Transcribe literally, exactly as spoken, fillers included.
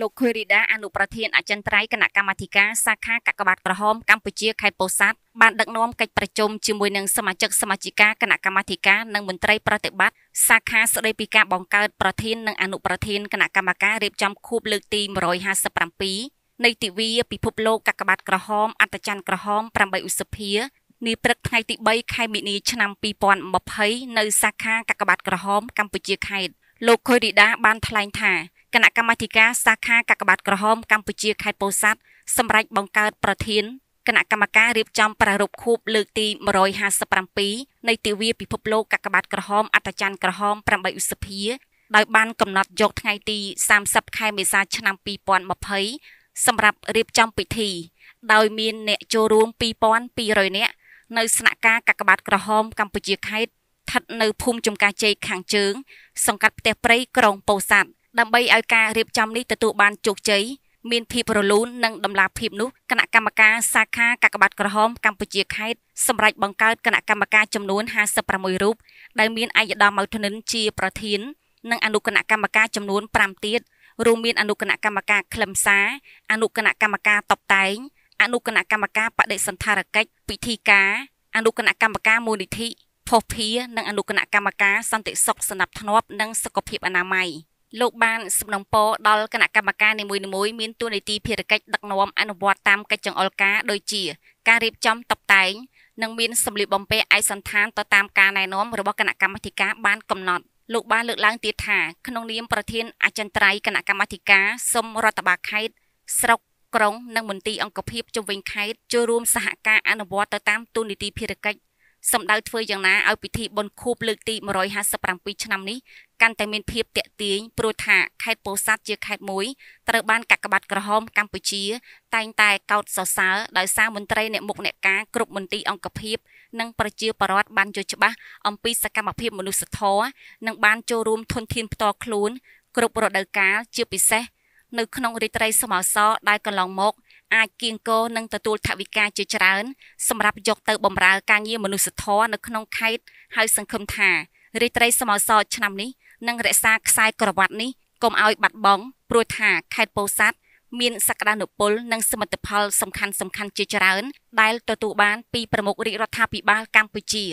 លោក ខូយ រីដា អនុប្រធានអចិន្ត្រៃយ៍គណៈកម្មាធិការសាខាកាកបាទក្រហមកម្ពុជាខេត្តពោធិ៍សាត់បានដឹកនាំកិច្ចប្រជុំជាមួយនឹងសមាជិកសមាជិកាគណៈកម្មាធិការនិងមន្ត្រីប្រតិបត្តិសាខាស្តីពីការបង្កើតប្រធាននិងអនុប្រធានគណៈកម្មការរៀបចំខួបលើកទីone fifty-sevenនៃទិវាពិភពលោកកាកបាទក្រហមអត្តច័ន្ទក្រហមeightឧសភានាព្រឹកថ្ងៃទីthreeខែមីនាឆ្នាំtwo thousand twentyនៅសាខាកាកបាទក្រហមកម្ពុជាខេត្តលោក ខូយ រីដា បានថ្លែងថាគណៈកម្មាធិការសាខាកាកបាទក្រហមកម្ពុជាខេត្តពោធិ៍សាត់សម្រេចបង្កើតប្រធានគណៈកម្មការរៀបចំប្រារព្ធខួបលើកទីone fifty-sevenនៃទិវាពិភពលោកកាកបាទក្រហមអត្តច័ន្ទក្រហមeightឧសភាដោយបានកំណត់យកថ្ងៃទីthirtyខែមេសាឆ្នាំtwo thousand twentyសម្រាប់រៀបចំពិធីដោយមានអ្នកចូលរួមtwo thousand two hundredនាក់នៅស្នាក់ការកាកបាទក្រហមកម្ពុជាខេត្តស្ថិតនៅភូមិចំការជ័យខាងជើងសង្កាត់ផ្ទះព្រៃក្រុងពោធិ៍សាត់ដើម្បីឲ្យការរៀបចំនេះទទួលបានជោគជ័យមានភាពរលូននិងដំណាលភាពនោះគណៈកម្មការសាខាកាកបាទក្រហមកម្ពុជាខេត្តសម្រេចបង្កើតគណៈកម្មការចំនួនfifty-sixរូបដែលមានឯកឧត្តមអធិនិនជាប្រធាននិងអនុគណៈកម្មការចំនួនfiveទៀតរួមមានអនុគណៈកម្មការខ្លឹមសារអនុគណៈកម្មការតុបតែងអនុគណៈកម្មការបដិសន្ធារកិច្ចពិធីការអនុគណៈកម្មការមូលនិធិភស្តុភារនិងអនុគណៈកម្មការសន្តិសុខសណ្ដាប់ធ្នាប់និងសុខភាពអនាម័យលោកបានសំណូមពរដល់គណៈកម្មការនីមួយៗមានតួនាទីភារកិច្ចដឹកនាំអនុវត្តតាមកិច្ចចង្អុលការដូចជាការរៀបចំតុបតែងនិងមានសម្លៀកបំពាក់ឯកសណ្ឋានទៅតាមការណែនាំរបស់គណៈកម្មាធិការបានកំណត់លោកបានលើកឡើងទៀតថាក្នុងនាមប្រធានអចិន្ត្រៃយ៍គណៈកម្មាធិការសូមរដ្ឋបាលខេត្តស្រុកក្រុងនិងមន្ទីរអង្គភាពជុំវិញខេត្តចូលរួមសហការអនុវត្តទៅតាមទូនីតិភារកិច្ចសម្ដៅធ្វើយ៉ាងណាឲ្យពិធីបុណ្យខួបលើកទីone fifty-sevenឆ្នាំនេះកាន់តែមានភាពទាក់ទាញព្រោះថាខេត្តពោធិ៍សាត់ជាខេត្តមួយត្រូវបានកាកបាទក្រហមកម្ពុជាតែងតែកោតសរសើរដោយសារមន្ត្រីអ្នកមុខអ្នកការគ្រប់មន្ទីរអង្គភាពនិងប្រជាពលរដ្ឋបានយល់ច្បាស់អំពីសកម្មភាពមនុស្សធម៌និងបានចូលរួមធនធានផ្ទាល់ខ្លួនគ្រប់រដូវកាលជាពិសេសនៅក្នុងរាត្រីសមោសរដែលកន្លងមកអាចគៀងគរនិងទទួលថវិកាជាច្រើនសម្រាប់យកទៅបម្រើការងារមនុស្សធម៌នៅក្នុងខេត្តហើយសង្ឃឹមថារាត្រីសមោសរឆ្នាំនេះនិងរក្សាខ្សែក្រវ៉ាត់នេះកុំឲ្យបាត់បង់ព្រោះថាខេត្តពោធិ៍សាត់មានសក្តានុពលនិងសមិទ្ធផលសំខាន់ៗជាច្រើនដែលទទួលបានពីប្រមុខរាជរដ្ឋាភិបាលកម្ពុជា